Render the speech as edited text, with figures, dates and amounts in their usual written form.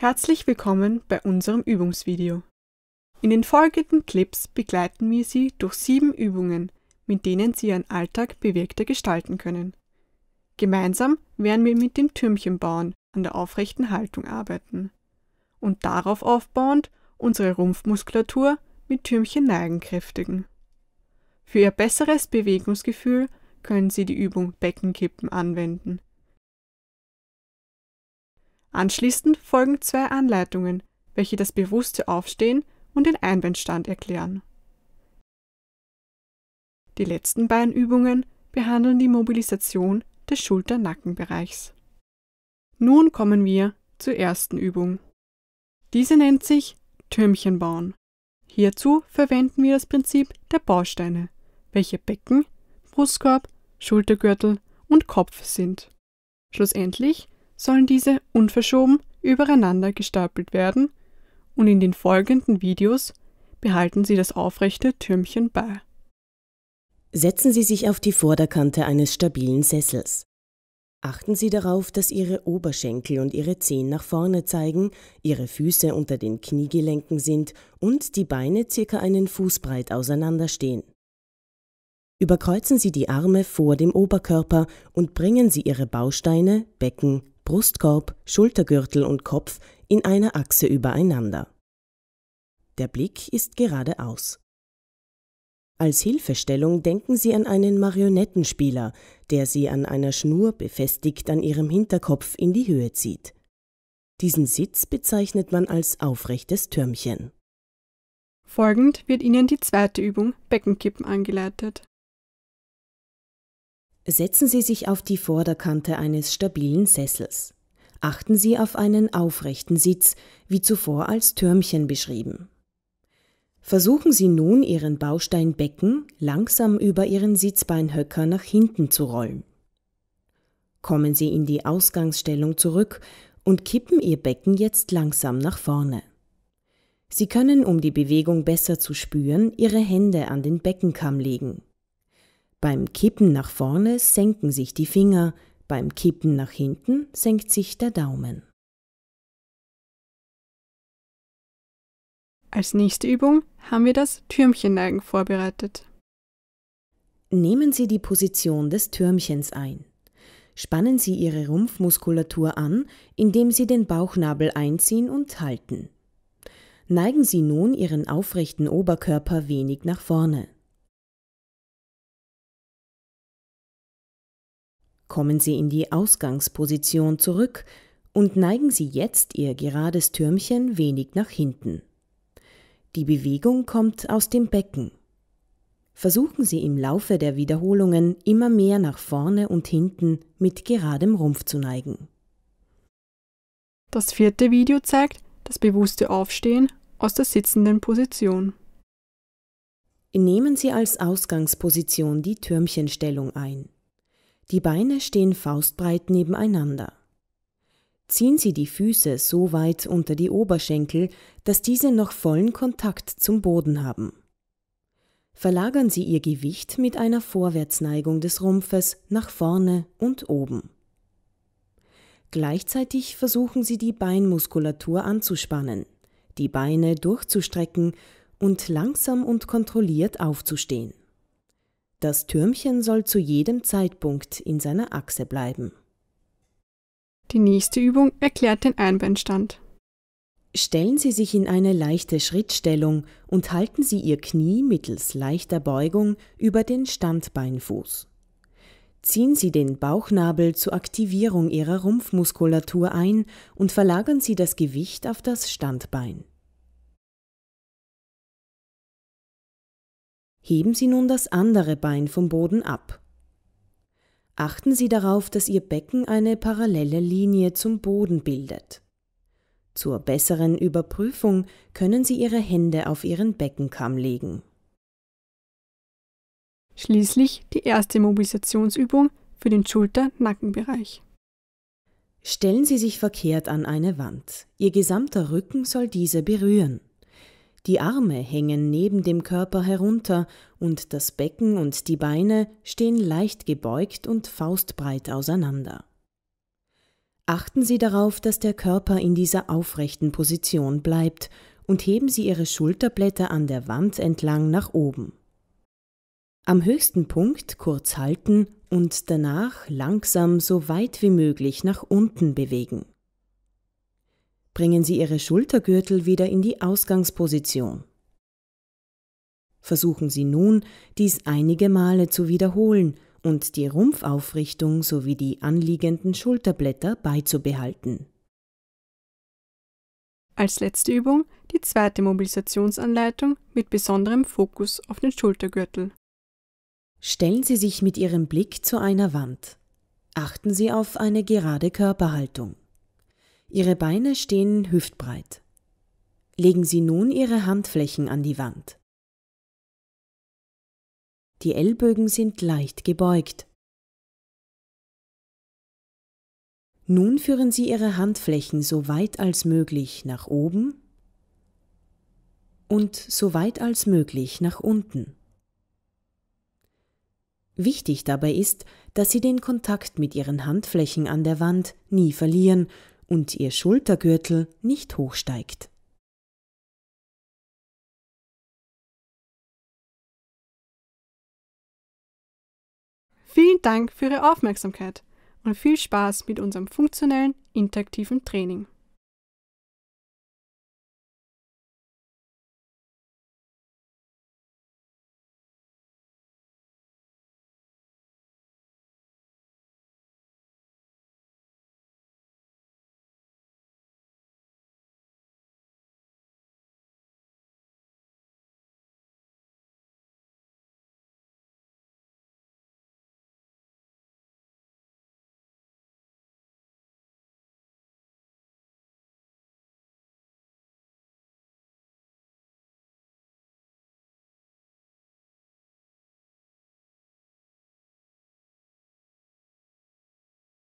Herzlich willkommen bei unserem Übungsvideo. In den folgenden Clips begleiten wir Sie durch 7 Übungen, mit denen Sie Ihren Alltag bewegter gestalten können. Gemeinsam werden wir mit dem Türmchenbauen an der aufrechten Haltung arbeiten und darauf aufbauend unsere Rumpfmuskulatur mit Türmchenneigen kräftigen. Für Ihr besseres Bewegungsgefühl können Sie die Übung Beckenkippen anwenden. Anschließend folgen 2 Anleitungen, welche das bewusste Aufstehen und den Einbeinstand erklären. Die letzten beiden Übungen behandeln die Mobilisation des Schulter-Nackenbereichs. Nun kommen wir zur ersten Übung. Diese nennt sich Türmchen bauen. Hierzu verwenden wir das Prinzip der Bausteine, welche Becken, Brustkorb, Schultergürtel und Kopf sind. Schlussendlich sollen diese unverschoben übereinander gestapelt werden und in den folgenden Videos behalten Sie das aufrechte Türmchen bei. Setzen Sie sich auf die Vorderkante eines stabilen Sessels. Achten Sie darauf, dass Ihre Oberschenkel und Ihre Zehen nach vorne zeigen, Ihre Füße unter den Kniegelenken sind und die Beine circa einen Fußbreit auseinanderstehen. Überkreuzen Sie die Arme vor dem Oberkörper und bringen Sie Ihre Bausteine, Becken, Brustkorb, Schultergürtel und Kopf in einer Achse übereinander. Der Blick ist geradeaus. Als Hilfestellung denken Sie an einen Marionettenspieler, der Sie an einer Schnur befestigt an Ihrem Hinterkopf in die Höhe zieht. Diesen Sitz bezeichnet man als aufrechtes Türmchen. Folgend wird Ihnen die zweite Übung Beckenkippen angeleitet. Setzen Sie sich auf die Vorderkante eines stabilen Sessels. Achten Sie auf einen aufrechten Sitz, wie zuvor als Türmchen beschrieben. Versuchen Sie nun, Ihren Baustein Becken langsam über Ihren Sitzbeinhöcker nach hinten zu rollen. Kommen Sie in die Ausgangsstellung zurück und kippen Ihr Becken jetzt langsam nach vorne. Sie können, um die Bewegung besser zu spüren, Ihre Hände an den Beckenkamm legen. Beim Kippen nach vorne senken sich die Finger, beim Kippen nach hinten senkt sich der Daumen. Als nächste Übung haben wir das Türmchenneigen vorbereitet. Nehmen Sie die Position des Türmchens ein. Spannen Sie Ihre Rumpfmuskulatur an, indem Sie den Bauchnabel einziehen und halten. Neigen Sie nun Ihren aufrechten Oberkörper wenig nach vorne. Kommen Sie in die Ausgangsposition zurück und neigen Sie jetzt Ihr gerades Türmchen wenig nach hinten. Die Bewegung kommt aus dem Becken. Versuchen Sie im Laufe der Wiederholungen immer mehr nach vorne und hinten mit geradem Rumpf zu neigen. Das vierte Video zeigt das bewusste Aufstehen aus der sitzenden Position. Nehmen Sie als Ausgangsposition die Türmchenstellung ein. Die Beine stehen faustbreit nebeneinander. Ziehen Sie die Füße so weit unter die Oberschenkel, dass diese noch vollen Kontakt zum Boden haben. Verlagern Sie Ihr Gewicht mit einer Vorwärtsneigung des Rumpfes nach vorne und oben. Gleichzeitig versuchen Sie, die Beinmuskulatur anzuspannen, die Beine durchzustrecken und langsam und kontrolliert aufzustehen. Das Türmchen soll zu jedem Zeitpunkt in seiner Achse bleiben. Die nächste Übung erklärt den Einbeinstand. Stellen Sie sich in eine leichte Schrittstellung und halten Sie Ihr Knie mittels leichter Beugung über den Standbeinfuß. Ziehen Sie den Bauchnabel zur Aktivierung Ihrer Rumpfmuskulatur ein und verlagern Sie das Gewicht auf das Standbein. Heben Sie nun das andere Bein vom Boden ab. Achten Sie darauf, dass Ihr Becken eine parallele Linie zum Boden bildet. Zur besseren Überprüfung können Sie Ihre Hände auf Ihren Beckenkamm legen. Schließlich die erste Mobilisationsübung für den Schulter-Nackenbereich. Stellen Sie sich verkehrt an eine Wand. Ihr gesamter Rücken soll diese berühren. Die Arme hängen neben dem Körper herunter und das Becken und die Beine stehen leicht gebeugt und faustbreit auseinander. Achten Sie darauf, dass der Körper in dieser aufrechten Position bleibt und heben Sie Ihre Schulterblätter an der Wand entlang nach oben. Am höchsten Punkt kurz halten und danach langsam so weit wie möglich nach unten bewegen. Bringen Sie Ihre Schultergürtel wieder in die Ausgangsposition. Versuchen Sie nun, dies einige Male zu wiederholen und die Rumpfaufrichtung sowie die anliegenden Schulterblätter beizubehalten. Als letzte Übung die zweite Mobilisationsanleitung mit besonderem Fokus auf den Schultergürtel. Stellen Sie sich mit Ihrem Blick zu einer Wand. Achten Sie auf eine gerade Körperhaltung. Ihre Beine stehen hüftbreit. Legen Sie nun Ihre Handflächen an die Wand. Die Ellbögen sind leicht gebeugt. Nun führen Sie Ihre Handflächen so weit als möglich nach oben und so weit als möglich nach unten. Wichtig dabei ist, dass Sie den Kontakt mit Ihren Handflächen an der Wand nie verlieren und Ihr Schultergürtel nicht hochsteigt. Vielen Dank für Ihre Aufmerksamkeit und viel Spaß mit unserem funktionellen, interaktiven Training.